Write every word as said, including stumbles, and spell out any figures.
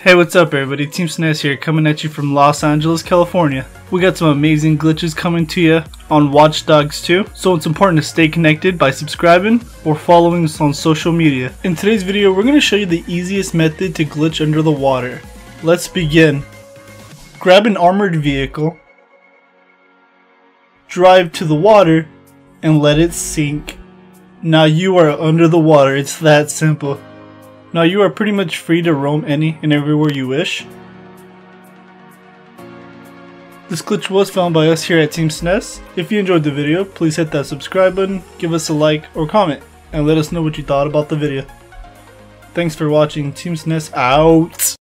Hey, what's up everybody, Team S N E S here, coming at you from Los Angeles, California. We got some amazing glitches coming to you on Watch Dogs two, so it's important to stay connected by subscribing or following us on social media. In today's video, we're going to show you the easiest method to glitch under the water. Let's begin. Grab an armored vehicle, drive to the water, and let it sink. Now you are under the water, it's that simple. Now you are pretty much free to roam any and everywhere you wish. This glitch was found by us here at Team S N E S. If you enjoyed the video, please hit that subscribe button, give us a like or comment, and let us know what you thought about the video. Thanks for watching. Team S N E S out!